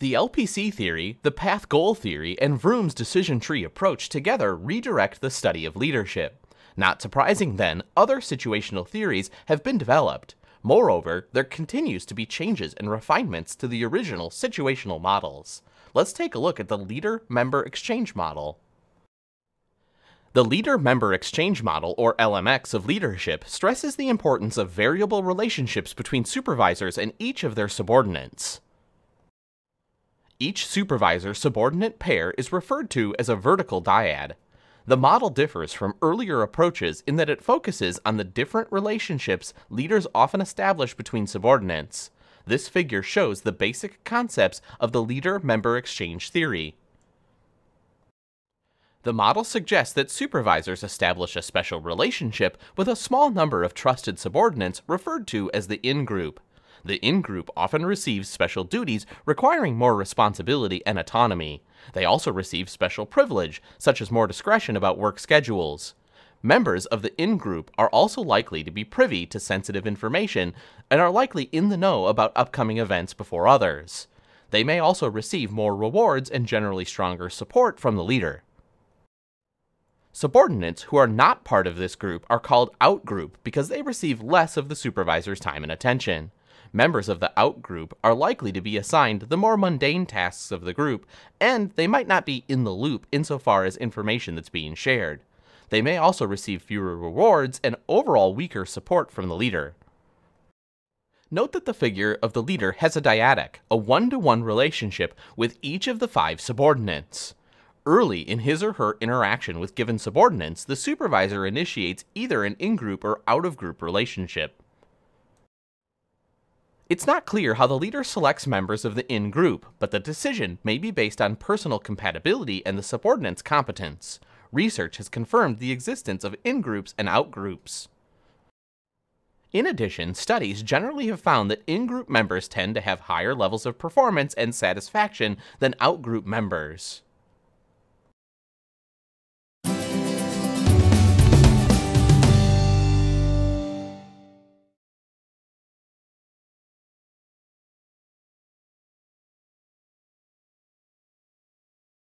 The LPC theory, the path-goal theory, and Vroom's decision tree approach together redirect the study of leadership. Not surprising then, other situational theories have been developed. Moreover, there continues to be changes and refinements to the original situational models. Let's take a look at the Leader-Member Exchange Model. The Leader-Member Exchange Model, or LMX, of leadership stresses the importance of variable relationships between supervisors and each of their subordinates. Each supervisor-subordinate pair is referred to as a vertical dyad. The model differs from earlier approaches in that it focuses on the different relationships leaders often establish between subordinates. This figure shows the basic concepts of the leader-member exchange theory. The model suggests that supervisors establish a special relationship with a small number of trusted subordinates referred to as the in-group. The in-group often receives special duties requiring more responsibility and autonomy. They also receive special privilege, such as more discretion about work schedules. Members of the in-group are also likely to be privy to sensitive information and are likely in the know about upcoming events before others. They may also receive more rewards and generally stronger support from the leader. Subordinates who are not part of this group are called out-group because they receive less of the supervisor's time and attention. Members of the out-group are likely to be assigned the more mundane tasks of the group, and they might not be in the loop insofar as information that's being shared. They may also receive fewer rewards and overall weaker support from the leader. Note that the figure of the leader has a dyadic, a one-to-one relationship with each of the 5 subordinates. Early in his or her interaction with given subordinates, the supervisor initiates either an in-group or out-of-group relationship. It's not clear how the leader selects members of the in-group, but the decision may be based on personal compatibility and the subordinate's competence. Research has confirmed the existence of in-groups and out-groups. In addition, studies generally have found that in-group members tend to have higher levels of performance and satisfaction than out-group members.